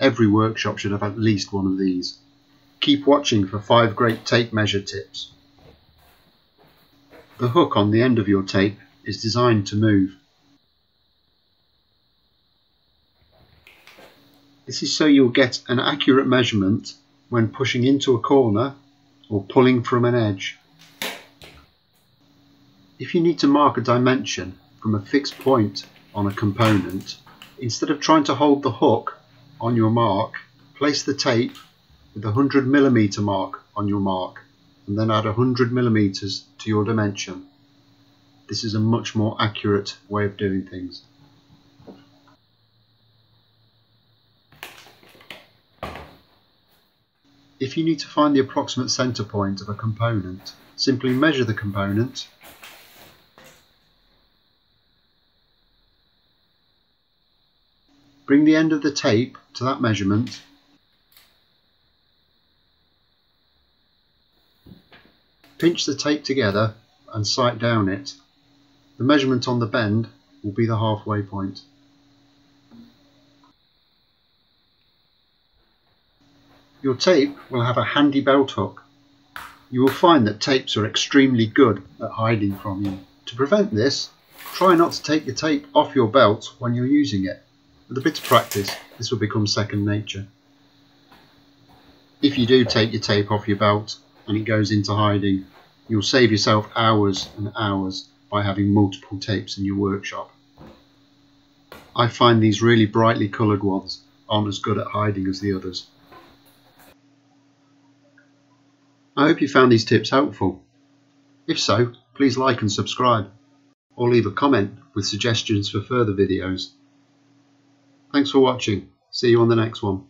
Every workshop should have at least one of these. Keep watching for 5 great tape measure tips. The hook on the end of your tape is designed to move. This is so you'll get an accurate measurement when pushing into a corner or pulling from an edge. If you need to mark a dimension from a fixed point on a component, instead of trying to hold the hook on your mark, place the tape with a 100mm mark on your mark and then add 100mm to your dimension. This is a much more accurate way of doing things. If you need to find the approximate centre point of a component, simply measure the component . Bring the end of the tape to that measurement . Pinch the tape together and sight down it. The measurement on the bend will be the halfway point. Your tape will have a handy belt hook. You will find that tapes are extremely good at hiding from you. To prevent this, try not to take the tape off your belt when you're using it. With a bit of practice, this will become second nature. If you do take your tape off your belt and it goes into hiding, you'll save yourself hours and hours by having multiple tapes in your workshop. I find these really brightly coloured ones aren't as good at hiding as the others. I hope you found these tips helpful. If so, please like and subscribe, or leave a comment with suggestions for further videos. Thanks for watching. See you on the next one.